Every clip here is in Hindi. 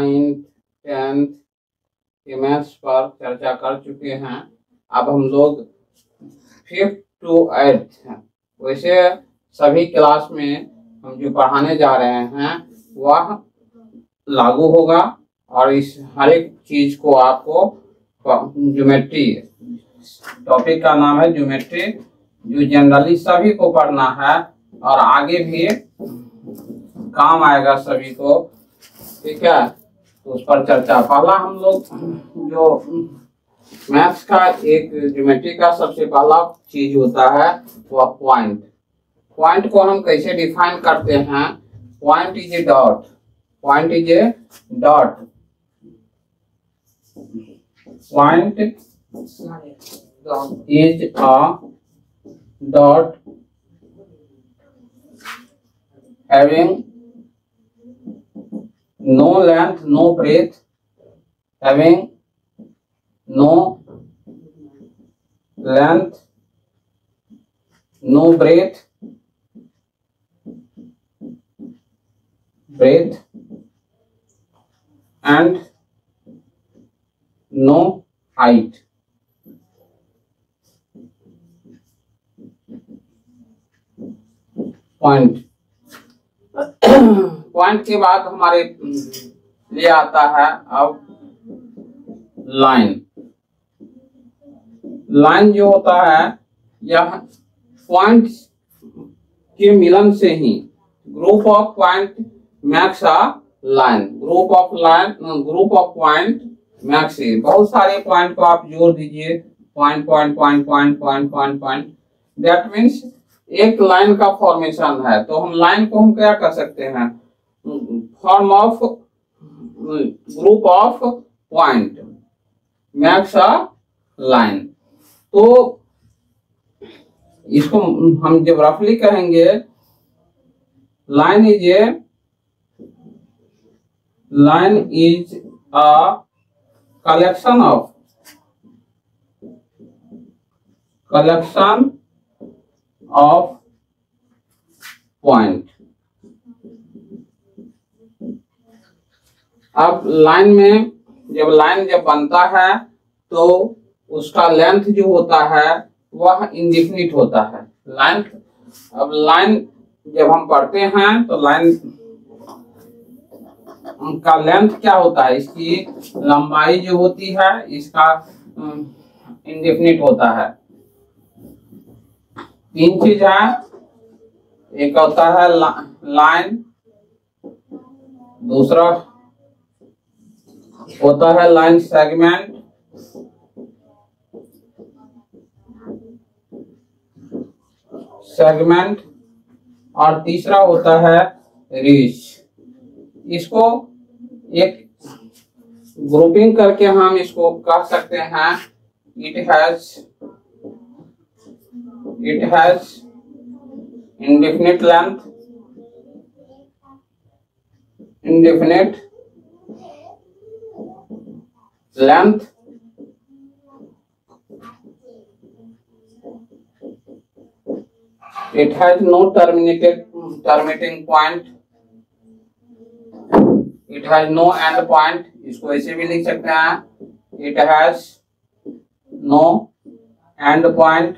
नाइन्थ टेंथ के मैथ्स पर चर्चा कर चुके हैं। अब हम लोग फिफ्थ टू एट्थ हैं। वैसे सभी क्लास में हम जो पढ़ाने जा रहे हैं वह लागू होगा और इस हर एक चीज को आपको ज्योमेट्री टॉपिक का नाम है ज्योमेट्री, जो जनरली सभी को पढ़ना है और आगे भी काम आएगा सभी को, ठीक है। तो उस पर चर्चा पहला हम लोग जो मैथ्स का एक ज्योमेट्री का सबसे पहला चीज होता है वह पॉइंट। पॉइंट को हम कैसे डिफाइन करते हैं? Point is a dot, point is a dot, point is a dot having no length, no breadth, having no length, no breadth, and no height। Point point के बाद हमारे लिए आता है अब लाइन। लाइन जो होता है यह पॉइंट के मिलन से ही group of point makes a line, group of point makes. बहुत सारे पॉइंट को आप जोड़ दीजिए, point point point point point point point, that means एक लाइन का फॉर्मेशन है। तो हम लाइन को हम क्या कर सकते हैं? Form of group of point makes a line. तो इसको हम जब रफली कहेंगे, line is a collection of point. अब लाइन में जब बनता है तो उसका लेंथ जो होता है वह इंडिफिनिट होता है। लाइन जब हम पढ़ते हैं तो लाइन का लेंथ क्या होता है? इसकी लंबाई जो होती है इसका इंडिफिनिट होता है। तीन चीज है, एक होता है लाइन, दूसरा होता है लाइन सेगमेंट, और तीसरा होता है रीच। इसको एक ग्रुपिंग करके हम इसको कह सकते हैं it has indefinite length, it has no terminating point, it has no end point। इसको ऐसे भी लिख सकते हैं, it has no end point,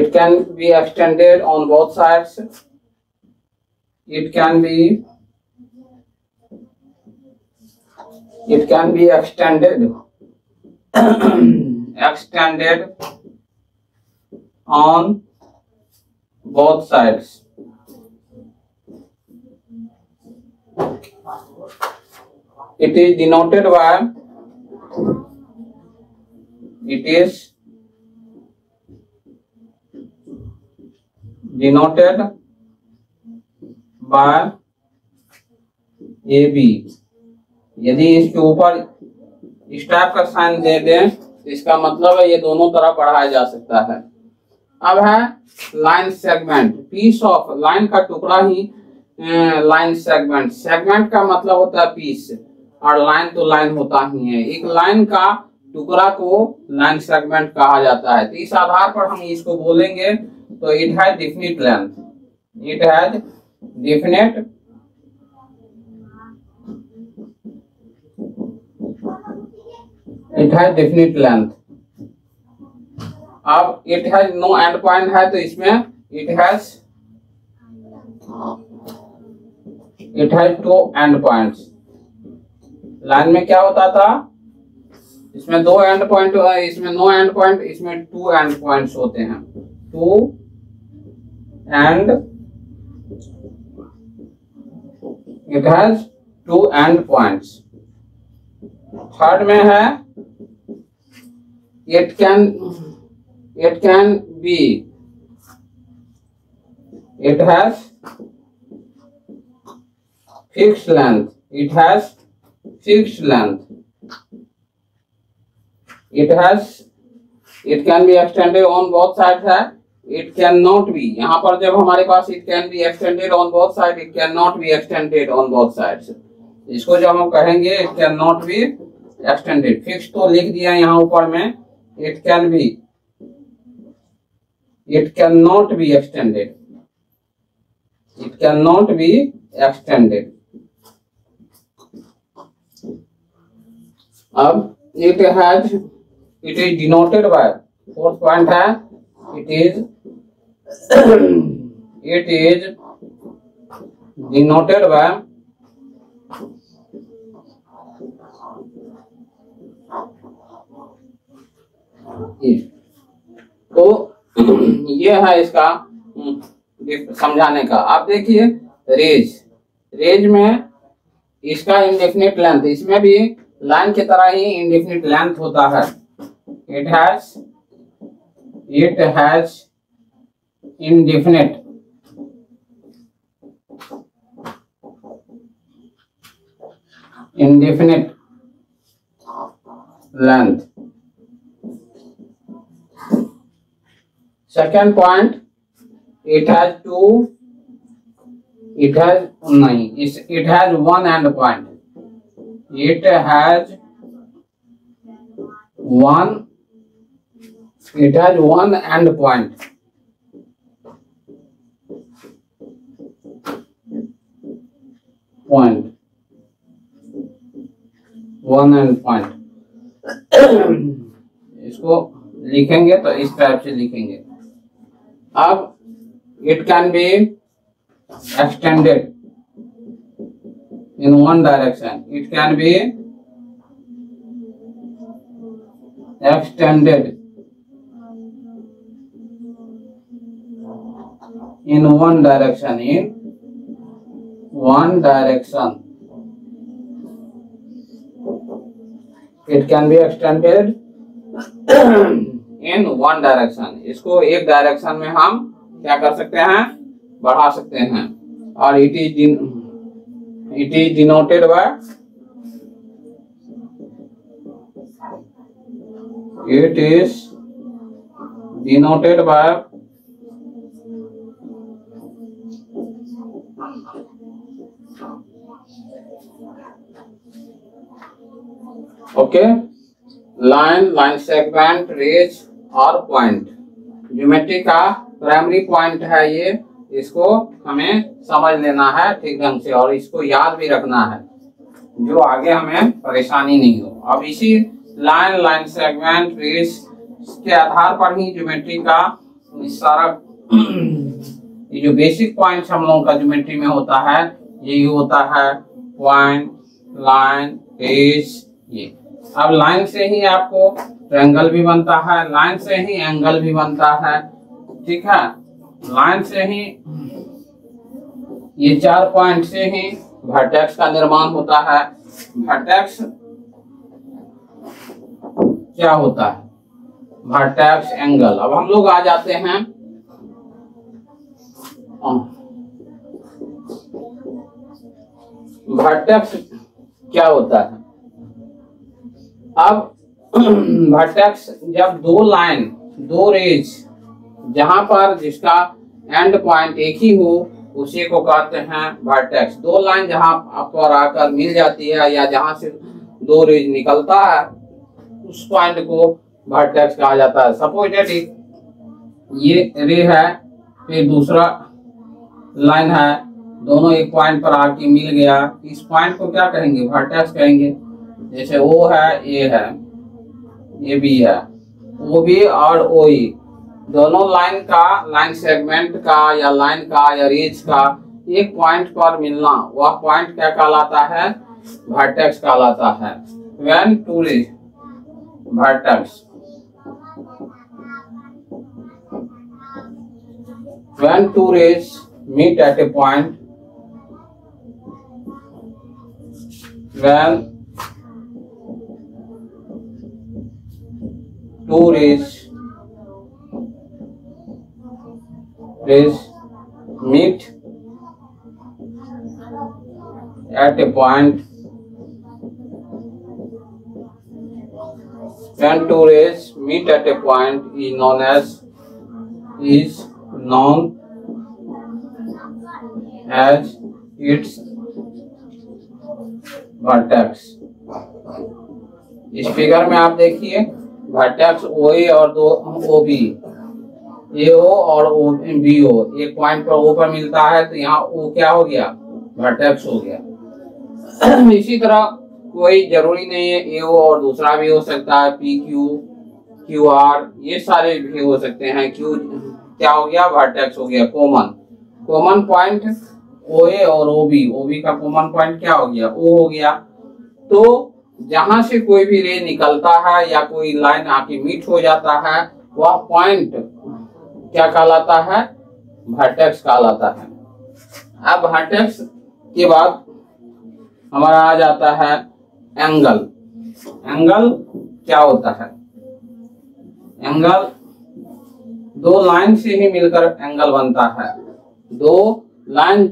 it can be extended on both sides, it can be extended on both sides। It is denoted by AB। यदि इसके ऊपर इस टाइप का साइन दे दें तो इसका मतलब है ये दोनों तरफ बढ़ाया जा सकता है। अब है line segment. Piece of, line का टुकड़ा ही लाइन सेगमेंट। सेगमेंट का मतलब होता है पीस और लाइन तो लाइन होता ही है। एक लाइन का टुकड़ा को लाइन सेगमेंट कहा जाता है। तो इस आधार पर हम इसको बोलेंगे तो it has definite length, It has definite length. अब it has no end point है तो इसमें it has two end points. Line में क्या होता था, इसमें दो एंड पॉइंट, इसमें नो एंड पॉइंट, इसमें टू एंड पॉइंट्स होते हैं, two end, it has two end points. Third में है it can be, it has fix length, it can be extended on both side है, इट कैन नॉट बी. यहाँ पर जब हमारे पास it can be extended on both side, it can not be extended on both side, इसको जब हम कहेंगे it can not be extended. Fix तो लिख दिया यहाँ ऊपर में, it can be, it can not be extended, it can not be extended. अब it is denoted by, fourth point है, it is denoted by is. तो ये है इसका समझाने का. आप देखिए रेज में इसका इंडेफिनिट लेंथ, इसमें भी लाइन की तरह ही इंडेफिनिट लेंथ होता है. it has indefinite, length. Second point, it has one end point. It has one end point. One end point. इसको लिखेंगे तो इस टाइप से लिखेंगे. अब it can be extended in one direction. It can be extended in one direction. It can be extended in one direction. इसको एक डायरेक्शन में हम क्या कर सकते हैं, बढ़ा सकते हैं. और it is denoted by, okay, line segment, rays और पॉइंट. ज्योमेट्री का प्राइमरी पॉइंट है ये, इसको हमें समझ लेना है ठीक ढंग से और इसको याद भी रखना है जो आगे हमें परेशानी नहीं हो. अब इसी लाइन सेगमेंट, रेज के आधार पर ही ज्योमेट्री का सारा ये जो बेसिक पॉइंट हम लोगों का ज्योमेट्री में होता है यही होता है, पॉइंट, लाइन, रेज ये. अब लाइन से ही आपको ट्रायंगल भी बनता है, लाइन से ही एंगल भी बनता है, ठीक है. लाइन से ही ये चार पॉइंट से ही वर्टेक्स का निर्माण होता है. वर्टेक्स क्या होता है, वर्टेक्स, एंगल. अब हम लोग आ जाते हैं वर्टेक्स क्या होता है. अब वर्टेक्स जब दो लाइन, दो रेज जहां पर जिसका एंड पॉइंट एक ही हो उसी को कहते हैं वर्टेक्स. दो लाइन जहां आपको आकर मिल जाती है या जहां से दो रेज निकलता है उस पॉइंट को वर्टेक्स कहा जाता है. सपोज दैट ये रे है, फिर दूसरा लाइन है, दोनों एक पॉइंट पर आके मिल गया। इस पॉइंट को क्या कहेंगे? वर्टेक्स कहेंगे। जैसे ओ है, ए है, ये बी है, ओ बी और ओ ई दोनों लाइन का, लाइन सेगमेंट का या लाइन का या रेज का एक पॉइंट पर मिलना, वह पॉइंट क्या कहलाता है? वर्टेक्स कहलाता है। When two rays vertex, when two rays meet at a point, when two rays meet at a point, when two rays meet at a point is known as its vertex. इस फिगर में आप देखिए वर्टेक्स OA और दो OB, AO और BO एक पॉइंट पर O पर मिलता है, तो यहाँ O क्या हो गया? वर्टेक्स हो गया। इसी तरह कोई जरूरी नहीं है AO और दूसरा भी हो सकता है, PQ, QR ये सारे भी हो सकते हैं। Q क्या हो गया? वर्टेक्स हो गया। कॉमन पॉइंट OA और OB का कॉमन पॉइंट क्या हो गया? O हो गया। तो जहां से कोई भी रे निकलता है या कोई लाइन आके मीट हो जाता है, वह पॉइंट क्या कहलाता है? वर्टेक्स कहलाता है। अब वर्टेक्स के बाद हमारा आ जाता है एंगल। एंगल क्या होता है? एंगल दो लाइन से ही मिलकर एंगल बनता है। दो लाइन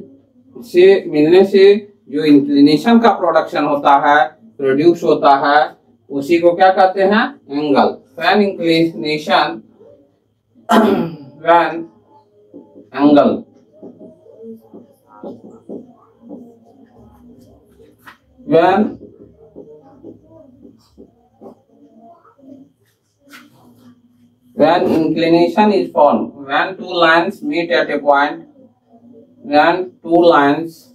से मिलने से जो इंक्लिनेशन का प्रोडक्शन होता है, प्रोड्यूस होता है, उसी को क्या कहते हैं? Angle. When inclination, when angle, when inclination is formed, when two lines meet at a point, when two lines meet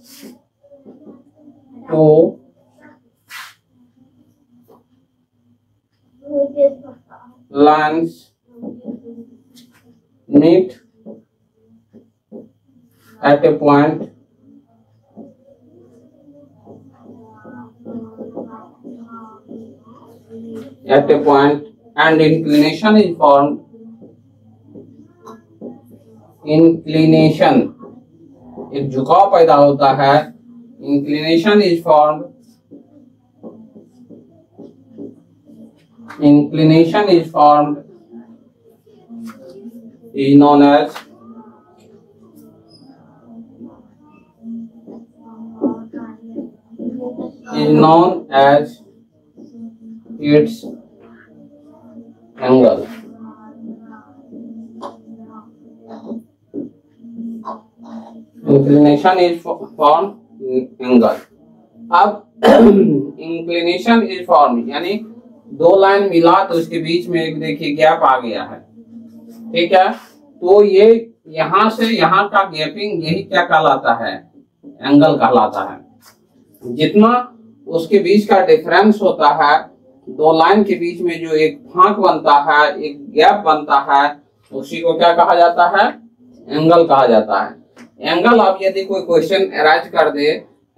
at a point and inclination is formed, inclination एक झुकाव पैदा होता है, inclination is formed, inclination is formed is known as its angle. Inclination is form angle. अब इंक्लिनेशन इज फॉर्म यानी दो लाइन मिला तो उसके बीच में एक देखिए गैप आ गया है, ठीक है? तो ये यहां से यहां का गैपिंग यही क्या कहलाता है? एंगल कहलाता है। जितना उसके बीच का डिफरेंस होता है, दो लाइन के बीच में जो एक फांक बनता है, एक गैप बनता है, उसी को क्या कहा जाता है? एंगल कहा जाता है। एंगल आप यदि कोई क्वेश्चन अराइज कर दे,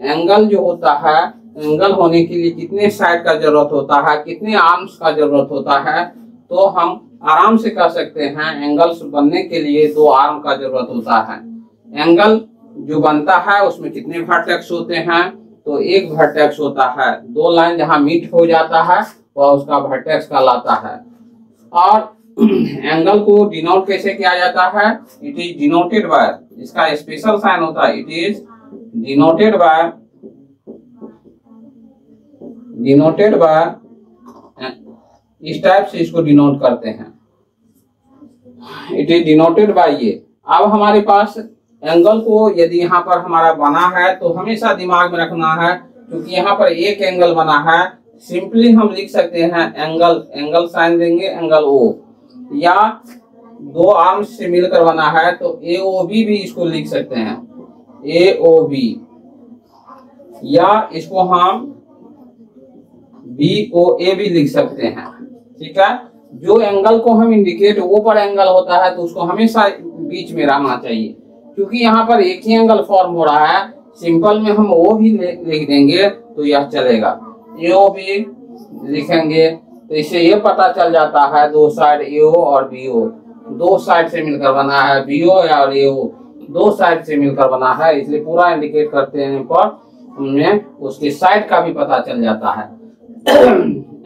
एंगल जो होता है, एंगल होने के लिए कितने साइड का जरूरत होता है, कितने आर्म्स का जरूरत होता है, तो हम आराम से कह सकते हैं एंगल्स बनने के लिए 2 आर्म का जरूरत होता है। एंगल जो बनता है उसमें कितने वर्टेक्स होते हैं? तो एक वर्टेक्स होता है। दो लाइन जहां मीट हो जाता है वह उसका वर्टेक्स कहलाता है। और एंगल को डिनोट कैसे किया जाता है? इट इज डिनोटेड बाय, इसका स्पेशल साइन होता है, इट इज डिनोटेड बाय इस टाइप से इसको डिनोट करते हैं, इट इज डिनोटेड बाय ये। अब हमारे पास एंगल को यदि यहाँ पर हमारा बना है तो हमेशा दिमाग में रखना है, क्योंकि यहाँ पर एक एंगल बना है, सिंपली हम लिख सकते हैं एंगल, एंगल साइन देंगे, एंगल ओ, या दो आर्म्स से मिलकर बना है तो AOB भी इसको लिख सकते हैं। AOB या इसको हम BOA भी लिख सकते हैं। ठीक है, जो एंगल को हम इंडिकेट वो पर एंगल होता है तो उसको हमेशा बीच में रहना चाहिए, क्योंकि यहाँ पर एक ही एंगल फॉर्म हो रहा है। सिंपल में हम वो भी लिख देंगे तो यह चलेगा, AOB लिखेंगे तो इससे ये पता चल जाता है दो साइड AO और BO दो साइड से मिलकर बना है, BO और AO दो साइड से मिलकर बना है, इसलिए पूरा इंडिकेट करते हैं पर हमें उसकी साइड का भी पता चल जाता है।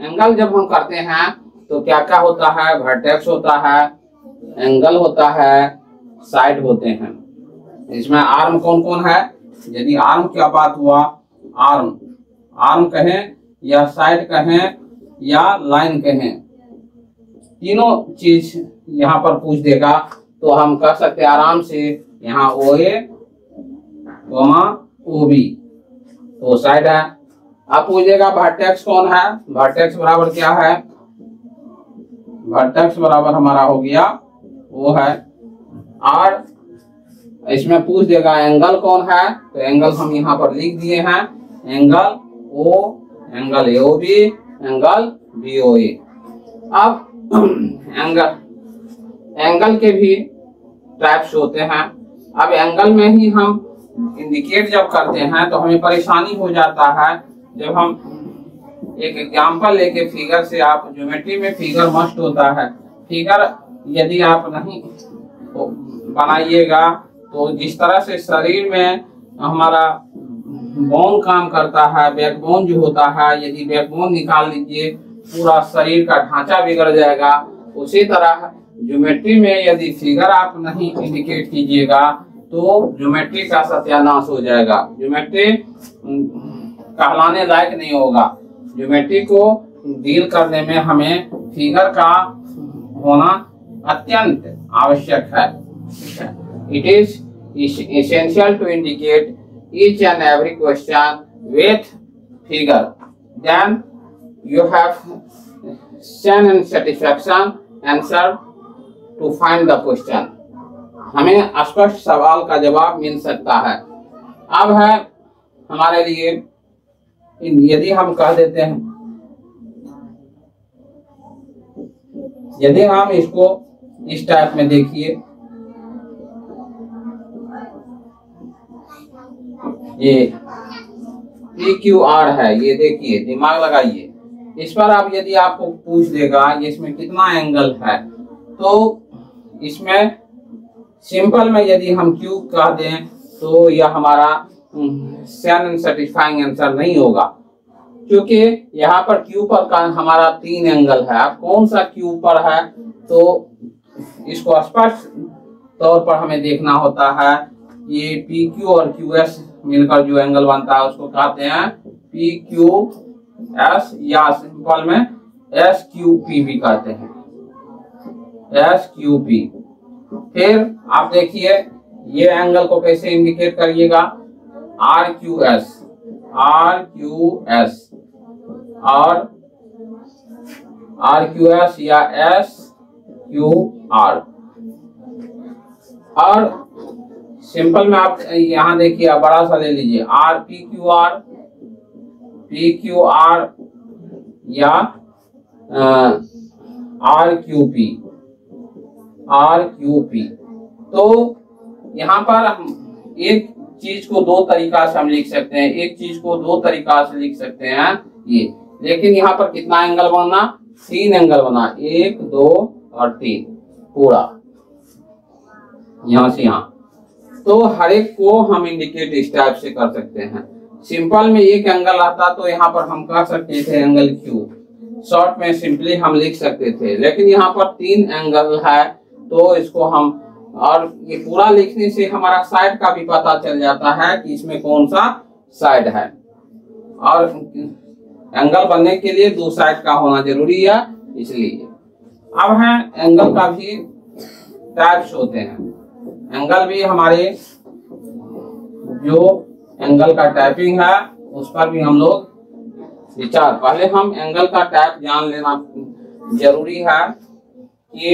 एंगल जब हम करते हैं तो क्या क्या होता है, वर्टेक्स होता है, एंगल होता है, साइड होते हैं। इसमें आर्म कौन कौन है, यदि आर्म क्या बात हुआ, आर्म कहें या साइड कहें या लाइन कहें, तीनों चीज यहाँ पर पूछ देगा तो हम कह सकते हैं आराम से यहाँ OA OB तो साइड है। आप पूछेगा वर्टेक्स कौन है, वर्टेक्स बराबर क्या है, वर्टेक्स बराबर हमारा हो गया वो है और इसमें पूछ देगा एंगल कौन है तो एंगल हम यहाँ पर लिख दिए हैं, angle O, angle AOB, angle BOA। अब एंगल के भी टाइप्स होते हैं। अब एंगल में ही हम इंडिकेट जब करते हैं तो हमें परेशानी हो जाता है। जब हम एक एग्जाम्पल लेके फिगर से आप ज्योमेट्री में फिगर मस्ट होता है, फिगर यदि आप नहीं बनाइएगा तो जिस तरह से शरीर में हमारा बोन काम करता है, बैकबोन जो होता है, यदि बैकबोन निकाल लीजिए पूरा शरीर का ढांचा बिगड़ जाएगा। उसी तरह ज्योमेट्री में यदि फिगर आप नहीं इंडिकेट कीजिएगा तो ज्योमेट्री का सत्यानाश हो जाएगा, ज्योमेट्री कहलाने लायक नहीं होगा। ज्योमेट्री को डील करने में हमें फिगर का होना अत्यंत आवश्यक है। It is essential to indicate each and every question with figure. Then you have sense and satisfaction answer to find the question. हमें स्पष्ट सवाल का जवाब मिल सकता है। अब है हमारे लिए यदि हम कह देते हैं, यदि हम इसको इस टाइप में देखिए, ये PQR है, ये देखिए दिमाग लगाइए इस पर। आप यदि आपको पूछ देगा ये इसमें कितना एंगल है तो इसमें सिंपल में यदि हम Q कह दें तो यह हमारा सैन एंड सेटिस्फाइंग आंसर नहीं होगा, क्योंकि यहाँ पर Q पर का हमारा 3 एंगल है। आप कौन सा Q पर है तो इसको स्पष्ट तौर पर हमें देखना होता है। ये PQ और QS मिलकर जो एंगल बनता है उसको कहते हैं PQS या सिंपल में SQP भी कहते हैं, SQP। फिर आप देखिए ये एंगल को कैसे इंडिकेट करिएगा, RQS या SQR। और सिंपल में आप यहाँ देखिए, आप बड़ा सा ले लीजिए RPQR या RQP। तो यहाँ पर एक चीज को दो तरीका से हम लिख सकते हैं, एक चीज को दो तरीका से लिख सकते हैं ये, लेकिन यहाँ पर कितना एंगल बना, 3 एंगल बना, 1, 2 और 3 पूरा यहाँ से यहाँ। तो हर एक को हम इंडिकेट इस टाइप से कर सकते हैं। सिंपल में एक एंगल आता तो यहाँ पर हम कह सकते थे एंगल Q, शॉर्ट में सिंपली हम लिख सकते थे, लेकिन यहाँ पर 3 एंगल है तो इसको हम और ये पूरा लिखने से हमारा साइड का भी पता चल जाता है कि इसमें कौन सा साइड है। और एंगल बनने के लिए 2 साइड का होना जरूरी है, इसलिए। अब है एंगल का भी टाइप्स होते हैं, एंगल भी हमारे जो एंगल का टाइपिंग है उस पर भी हम लोग विचार। पहले हम एंगल का टाइप जान लेना जरूरी है कि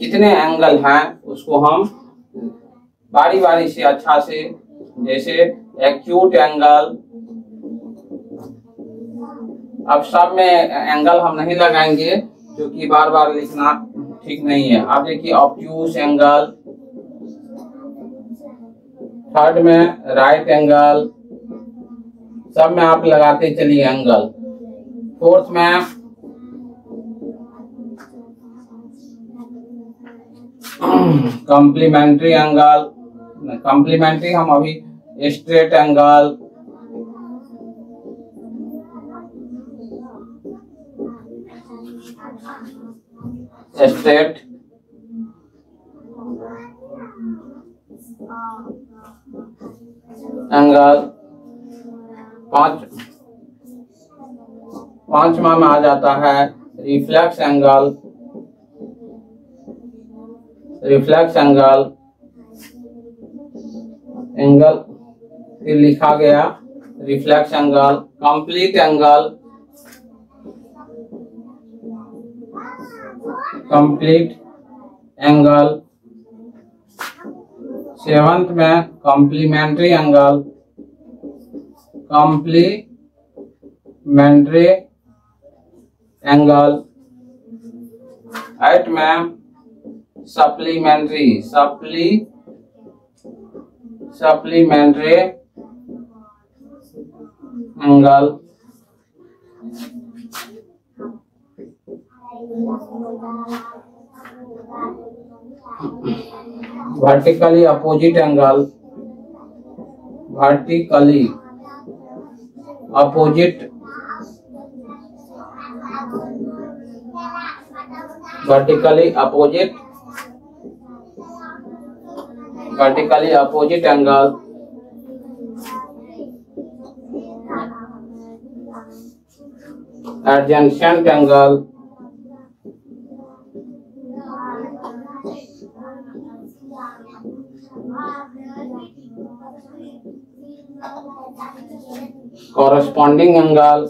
कितने एंगल हैं उसको हम बारी बारी से अच्छा से, जैसे एक्यूट एंगल। अब सब में एंगल हम नहीं लगाएंगे क्योंकि बार बार लिखना ठीक नहीं है। आप देखिए ऑब्ट्यूस एंगल, थर्ड में राइट एंगल, सब में आप लगाते चलिए एंगल। फोर्थ में कॉम्प्लीमेंट्री एंगल, कॉम्प्लीमेंट्री हम अभी स्ट्रेट एंगल, स्ट्रेट एंगल। पांचवा में आ जाता है reflex angle, reflex angle, angle फिर लिखा गया reflex angle, complete angle, complete angle. Seventh में complementary angle, complementary angle. Eight में supplementary, supplementary angle. Vertically opposite angle, vertically opposite, vertically opposite, vertically opposite angle. Adjacent angle, corresponding angle,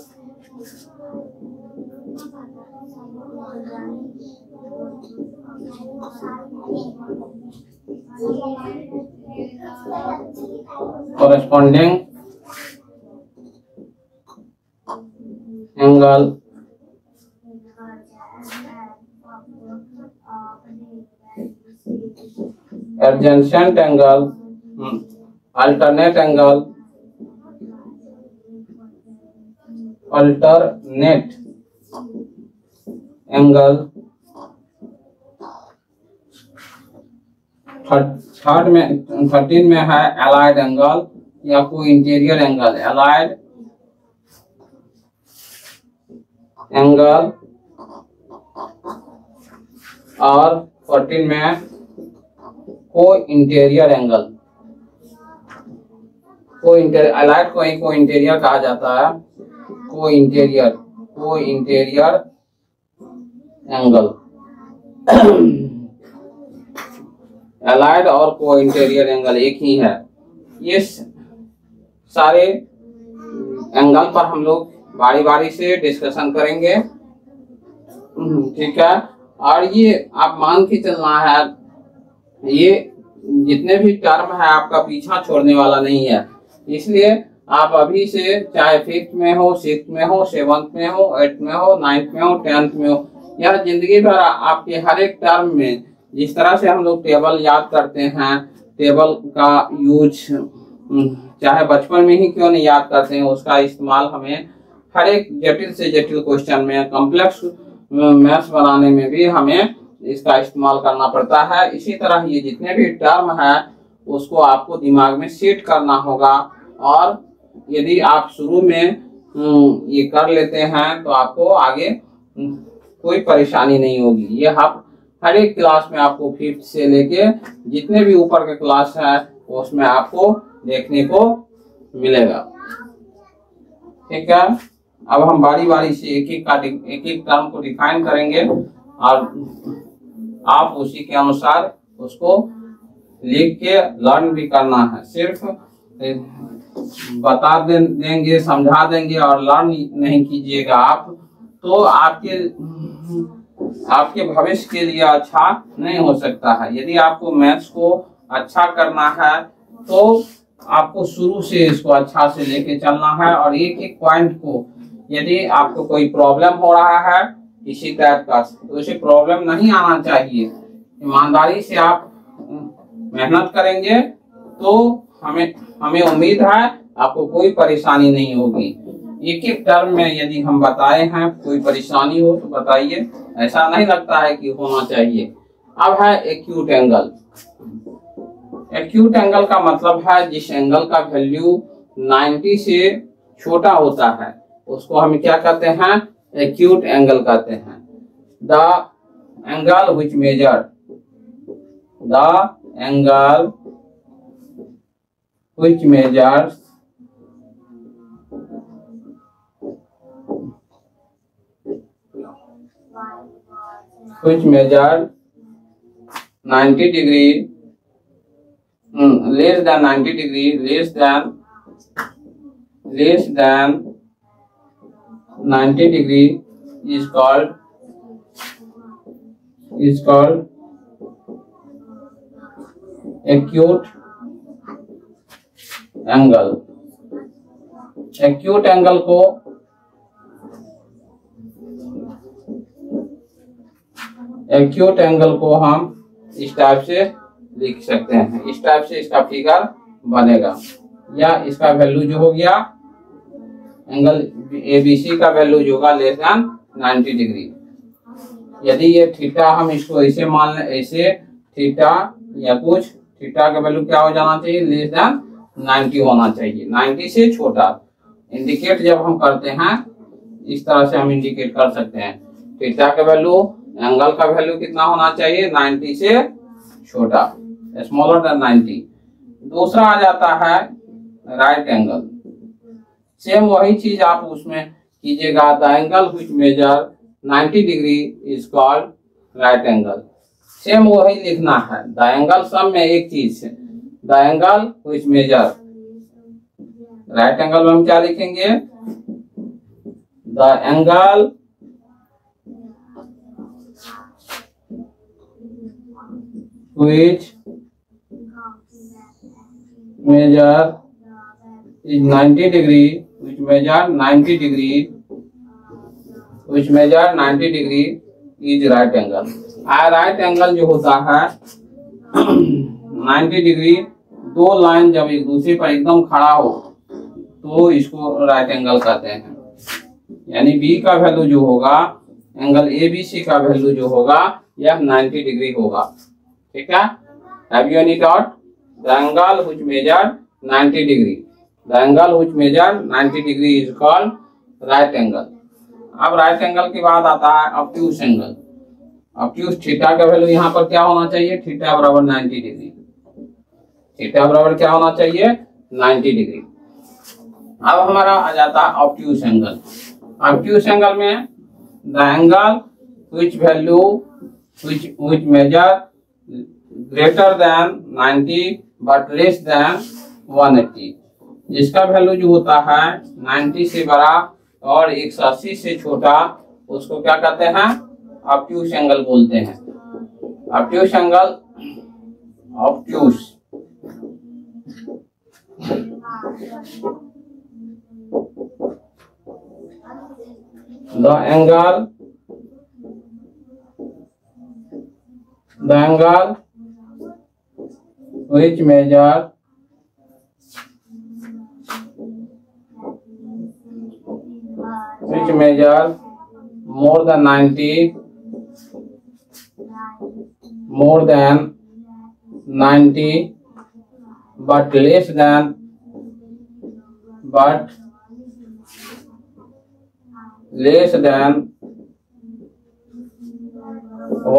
corresponding angle. Adjacent angle, alternate angle, alternate angle. Third में, 13 में है एलाइड एंगल या कोई इंटीरियर एंगल। एलाइड एंगल और 14 में co interior angle. Co interior, allied co interior कहा जाता है, को इंटीरियर, को इंटीरियर एंगल। एलाइड और को इंटीरियर एंगल एक ही है। ये सारे एंगल पर हम लोग बारी बारी से डिस्कशन करेंगे, ठीक है। और ये आप मान के चलना है, ये जितने भी टर्म है आपका पीछा छोड़ने वाला नहीं है। इसलिए आप अभी से चाहे फिफ्थ में हो, सिक्स में हो, सेवंथ में हो, एट में हो, नाइन्थ में हो, टेंथ में हो, यह जिंदगी भर आपके हर एक टर्म में जिस तरह से हम लोग टेबल याद करते हैं, टेबल का यूज चाहे बचपन में ही क्यों नहीं याद करते हैं, उसका इस्तेमाल हमें हर एक जटिल से जटिल क्वेश्चन में, कॉम्प्लेक्स मैथ्स बनाने में भी हमें इसका इस्तेमाल करना पड़ता है। इसी तरह ये जितने भी टर्म है उसको आपको दिमाग में सेट करना होगा, और यदि आप शुरू में ये कर लेते हैं तो आपको आगे कोई परेशानी नहीं होगी। ये आप हर एक क्लास में आपको फिफ्थ से लेके जितने भी ऊपर के क्लास है उसमें आपको देखने को मिलेगा, ठीक है। अब हम बारी बारी से एक एक टर्म को डिफाइन करेंगे और आप उसी के अनुसार उसको लिख के लर्न भी करना है। सिर्फ बता देंगे, समझा देंगे और लर्न नहीं कीजिएगा आप, तो आपके भविष्य के लिए अच्छा नहीं हो सकता है। यदि आपको मैथ्स को अच्छा करना है तो आपको शुरू से इसको अच्छा से लेके चलना है। और एक एक पॉइंट को यदि आपको कोई प्रॉब्लम हो रहा है इसी टाइप का तो इसे प्रॉब्लम नहीं आना चाहिए। ईमानदारी से आप मेहनत करेंगे तो हमें उम्मीद है आपको कोई परेशानी नहीं होगी। एक एक टर्म में यदि हम बताए हैं कोई परेशानी हो तो बताइए, ऐसा नहीं लगता है कि होना चाहिए। अब है एक्यूट एंगल। एक्यूट एंगल का मतलब है जिस एंगल का वैल्यू 90 से छोटा होता है उसको हम क्या कहते हैं, एक्यूट एंगल कहते हैं। The angle which measure, the angle which measures which measure 90 degree less than 90 degree less than 90 degree is called acute angle। acute angle को एक्यूट एंगल को हम इस टाइप से लिख सकते हैं, इस टाइप से इसका फिगर बनेगा। या इसका वैल्यू जो हो गया एंगल एबीसी का वैल्यू जो होगा लेस देन 90 डिग्री। यदि ये थीटा हम इसको ऐसे मान लें, ऐसे थीटा या कुछ थीटा का वैल्यू क्या हो जाना चाहिए, लेस देन 90 होना चाहिए, 90 से छोटा। इंडिकेट जब हम करते हैं इस तरह से हम इंडिकेट कर सकते हैं। थीटा का वैल्यू, एंगल का वैल्यू कितना होना चाहिए, 90 से छोटा, स्मॉलर देन 90। दूसरा आ जाता है राइट एंगल। सेम वही चीज आप उसमें कीजिएगा। The angle which measure 90 degree is called right angle. Same वही लिखना है। द एंगल सब में एक चीज है। The angle which measure, right angle में हम क्या लिखेंगे, the angle which measure is 90 degree, which measure 90 degree is right angle। Right angle जो होता है 90 डिग्री, दो लाइन जब एक दूसरे पर एकदम खड़ा हो तो इसको राइट एंगल कहते हैं। यानी बी का वैल्यू जो होगा, एंगल एबीसी का वैल्यू जो होगा यह 90 डिग्री होगा। ठीक है। Have you any doubt? The angle which measures 90 degree, the angle which measures 90 degree is called right angle। अब राइट एंगल के बाद आता है obtuse angle। obtuse थीटा का वैल्यू यहाँ पर क्या होना चाहिए, थीटा बराबर 90 डिग्री, थीटा बराबर क्या होना चाहिए, 90 डिग्री। अब हमारा आ जाता है obtuse angle। obtuse angle में the angle which value which measures greater than 90 but less than 180, जिसका वैल्यू जो होता है 90 से बड़ा और 180 से छोटा उसको क्या कहते हैं, ऑब्ट्यूस एंगल बोलते हैं। Obtuse angle, obtuse the angle, the angle which measures 90 but less than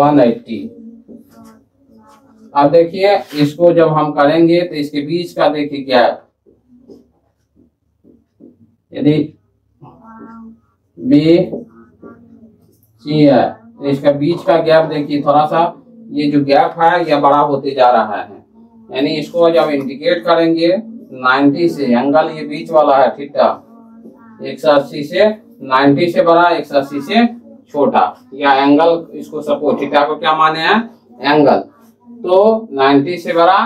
180। अब देखिए इसको जब हम करेंगे तो इसके बीच का देखिए क्या है। यदि बी सी है तो इसका बीच का गैप देखिए, थोड़ा सा ये जो गैप है यह बड़ा होते जा रहा है। यानी इसको जब इंडिकेट करेंगे 90 से, एंगल ये बीच वाला है थीटा, 180 से, 90 से बड़ा 180 से छोटा, या एंगल इसको सपोज, थीटा को क्या माने हैं, एंगल। तो 90 से बड़ा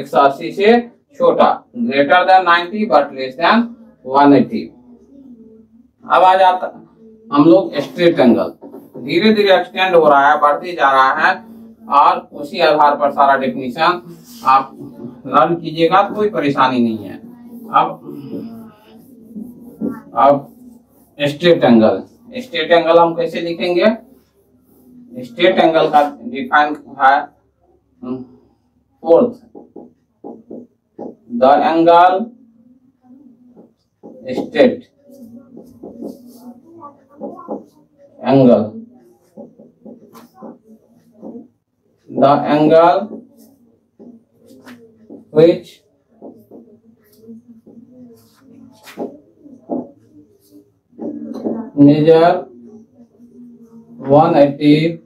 180 से छोटा, greater than 90 but less than 180। अब आ जाता हम लोग स्ट्रेट एंगल, धीरे धीरे एक्सटेंड हो रहा है, बढ़ते जा रहा है और उसी आधार पर सारा डेफिनेशन आप लर्न कीजिएगा, कोई परेशानी नहीं है। अब स्ट्रेट एंगल, स्ट्रेट एंगल हम कैसे लिखेंगे? स्ट्रेट एंगल का डिफाइन है fourth the angle straight angle, the angle which measure 180,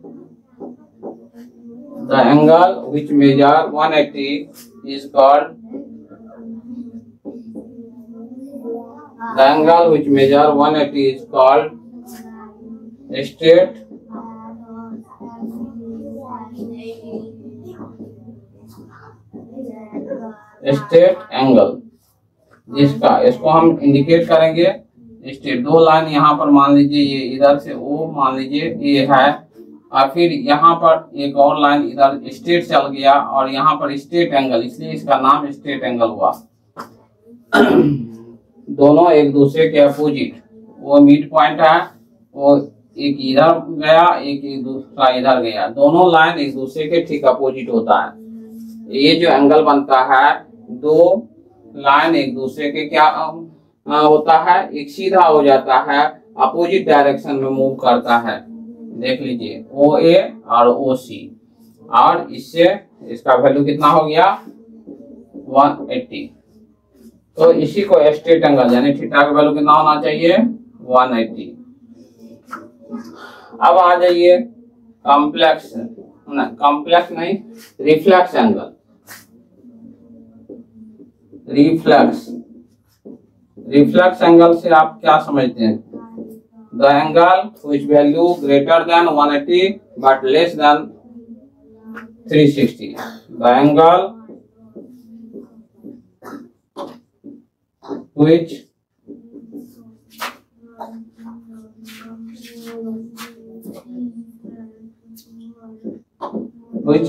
the angle which measure 180 is called, the angle which measure 180 is called straight straight angle. इसको हम इंडिकेट करेंगे स्ट्रेट, दो लाइन यहाँ पर मान लीजिए, ये इधर से वो मान लीजिए ये है, और फिर यहाँ पर एक और लाइन इधर स्ट्रेट चल गया और यहाँ पर स्ट्रेट एंगल, इसलिए इसका नाम स्ट्रेट एंगल हुआ। दोनों एक दूसरे के अपोजिट, वो मिड पॉइंट है, वो एक इधर गया एक दूसरा इधर गया, दोनों लाइन एक दूसरे के ठीक अपोजिट होता है। ये जो एंगल बनता है, दो लाइन एक दूसरे के क्या होता है, एक सीधा हो जाता है, अपोजिट डायरेक्शन में मूव करता है। देख लीजिए ओ ए और ओ सी, और इससे इसका वैल्यू कितना हो गया 180। तो इसी को स्ट्रेट एंगल यानी थीटा का वैल्यू कितना होना चाहिए 180। अब आ जाइए कॉम्प्लेक्स, ना कॉम्प्लेक्स नहीं, रिफ्लेक्स एंगल। रिफ्लेक्स एंगल से आप क्या समझते हैं? The angle which value greater than 180 but less than 360। The angle which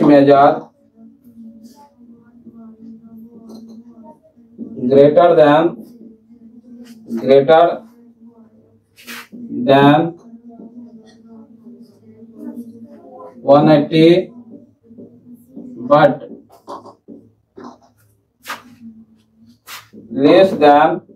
measure greater than 180 but less than